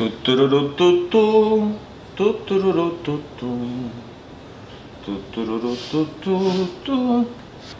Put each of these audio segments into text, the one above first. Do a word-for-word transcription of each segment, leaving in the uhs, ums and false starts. Tu tururu tu tu, tu tururu tu tu, tu tururu tu tu tu.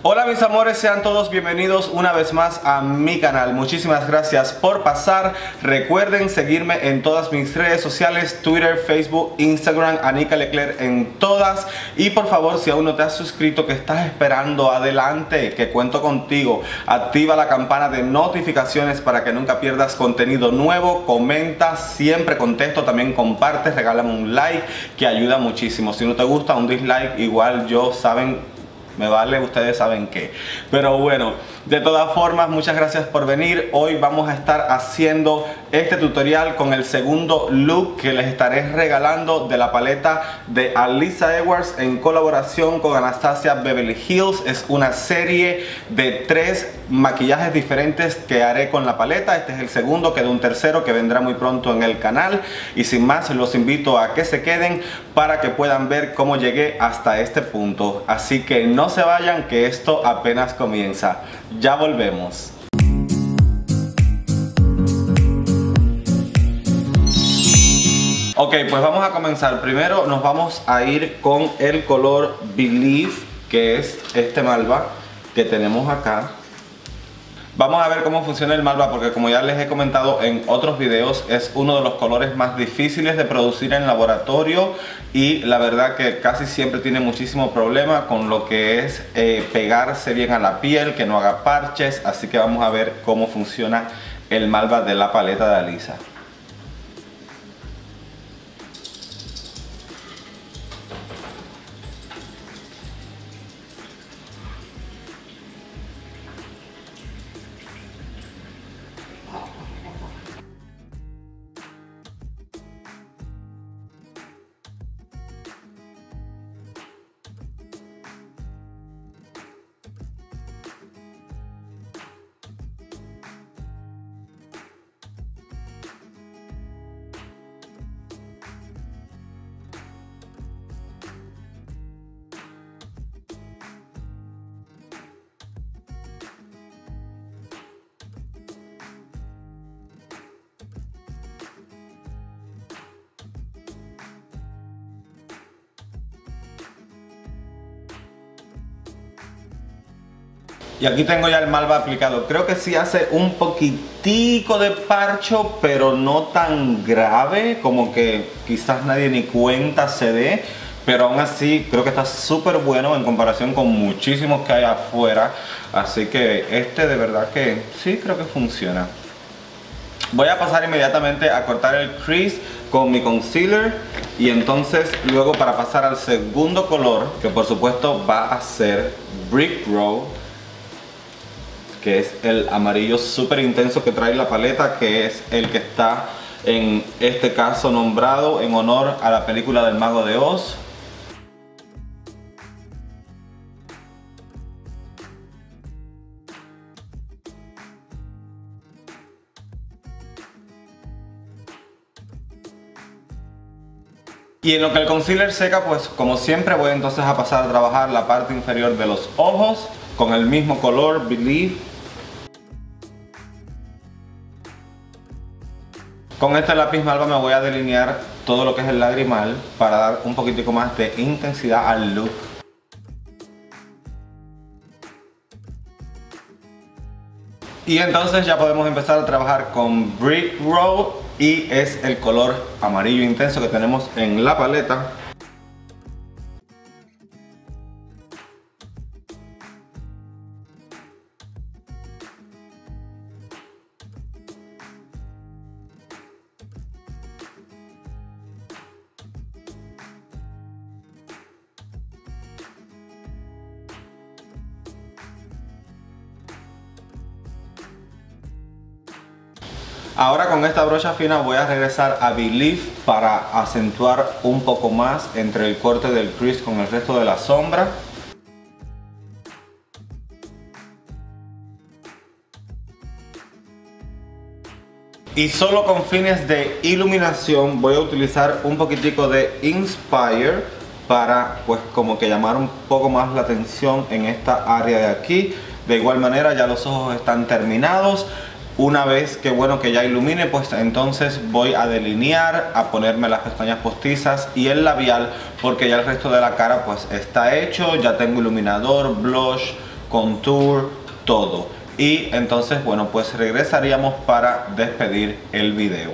Hola mis amores, sean todos bienvenidos una vez más a mi canal. Muchísimas gracias por pasar. Recuerden seguirme en todas mis redes sociales: Twitter, Facebook, Instagram, Anika Leclerc en todas. Y por favor, si aún no te has suscrito, que estás esperando? Adelante, que cuento contigo. Activa la campana de notificaciones para que nunca pierdas contenido nuevo. Comenta, siempre contesto, también comparte, regálame un like que ayuda muchísimo. Si no te gusta, un dislike, igual yo saben... me vale, ustedes saben qué. Pero bueno, de todas formas, muchas gracias por venir. Hoy vamos a estar haciendo este tutorial con el segundo look que les estaré regalando de la paleta de Alyssa Edwards en colaboración con Anastasia Beverly Hills. Es una serie de tres maquillajes diferentes que haré con la paleta. Este es el segundo, queda un tercero que vendrá muy pronto en el canal. Y sin más, los invito a que se queden para que puedan ver cómo llegué hasta este punto. Así que no se vayan, que esto apenas comienza. Ya volvemos. Ok, pues vamos a comenzar. Primero nos vamos a ir con el color Believe, que es este malva que tenemos acá. Vamos a ver cómo funciona el malva, porque como ya les he comentado en otros videos, es uno de los colores más difíciles de producir en laboratorio y la verdad que casi siempre tiene muchísimo problema con lo que es eh, pegarse bien a la piel, que no haga parches. Así que vamos a ver cómo funciona el malva de la paleta de Alyssa. Y aquí tengo ya el malva aplicado. Creo que sí hace un poquitico de parcho, pero no tan grave, como que quizás nadie ni cuenta se dé. Pero aún así creo que está súper bueno en comparación con muchísimos que hay afuera. Así que este de verdad que sí creo que funciona. Voy a pasar inmediatamente a cortar el crease con mi concealer. Y entonces luego para pasar al segundo color, que por supuesto va a ser Brick Row, que es el amarillo súper intenso que trae la paleta, que es el que está en este caso nombrado en honor a la película del Mago de Oz. Y en lo que el concealer seca, pues como siempre voy entonces a pasar a trabajar la parte inferior de los ojos con el mismo color Believe. Con este lápiz malva me voy a delinear todo lo que es el lagrimal para dar un poquitico más de intensidad al look. Y entonces ya podemos empezar a trabajar con Brick Row, y es el color amarillo intenso que tenemos en la paleta. Ahora con esta brocha fina voy a regresar a Believe para acentuar un poco más entre el corte del crease con el resto de la sombra. Y solo con fines de iluminación voy a utilizar un poquitico de Inspire para pues como que llamar un poco más la atención en esta área de aquí. De igual manera ya los ojos están terminados. Una vez que bueno que ya ilumine, pues entonces voy a delinear, a ponerme las pestañas postizas y el labial, porque ya el resto de la cara pues está hecho. Ya tengo iluminador, blush, contour, todo. Y entonces bueno, pues regresaríamos para despedir el video.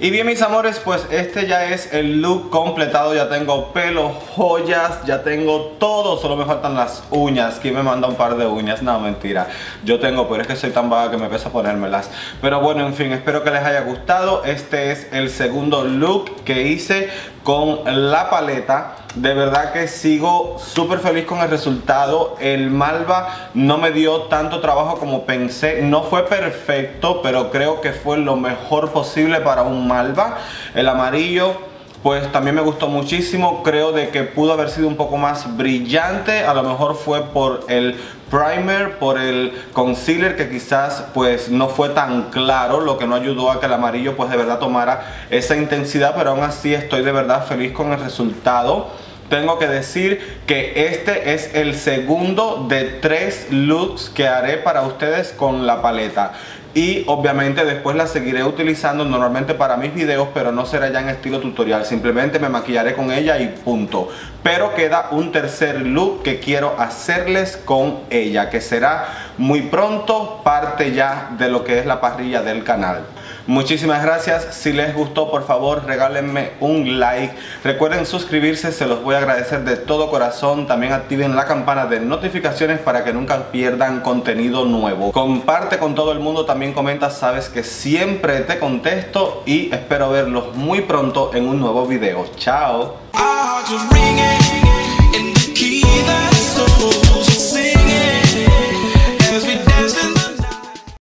Y bien, mis amores, pues este ya es el look completado. Ya tengo pelo, joyas, ya tengo todo, solo me faltan las uñas. ¿Quién me manda un par de uñas? No, mentira, yo tengo, pero es que soy tan vaga que me pesa ponérmelas. Pero bueno, en fin, espero que les haya gustado. Este es el segundo look que hice con la paleta. De verdad que sigo súper feliz con el resultado. El malva no me dio tanto trabajo como pensé. No fue perfecto, pero creo que fue lo mejor posible para un malva. El amarillo pues también me gustó muchísimo. Creo de que pudo haber sido un poco más brillante. A lo mejor fue por el primer, por el concealer, que quizás pues no fue tan claro, lo que no ayudó a que el amarillo pues de verdad tomara esa intensidad, pero aún así estoy de verdad feliz con el resultado. Tengo que decir que este es el segundo de tres looks que haré para ustedes con la paleta. Y obviamente después la seguiré utilizando normalmente para mis videos, pero no será ya en estilo tutorial. Simplemente me maquillaré con ella y punto. Pero queda un tercer look que quiero hacerles con ella, que será muy pronto parte ya de lo que es la parrilla del canal. Muchísimas gracias. Si les gustó, por favor regálenme un like. Recuerden suscribirse, se los voy a agradecer de todo corazón. También activen la campana de notificaciones para que nunca pierdan contenido nuevo. Comparte con todo el mundo, también comenta, sabes que siempre te contesto. Y espero verlos muy pronto en un nuevo video. Chao.